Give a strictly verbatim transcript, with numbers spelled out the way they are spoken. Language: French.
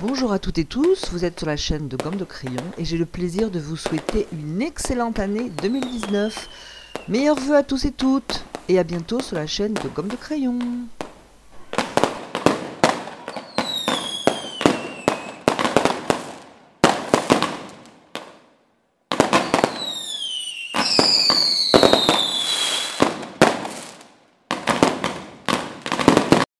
Bonjour à toutes et tous, vous êtes sur la chaîne de Gomme de Crayon et j'ai le plaisir de vous souhaiter une excellente année deux mille dix-neuf. Meilleurs vœux à tous et toutes et à bientôt sur la chaîne de Gomme de Crayon.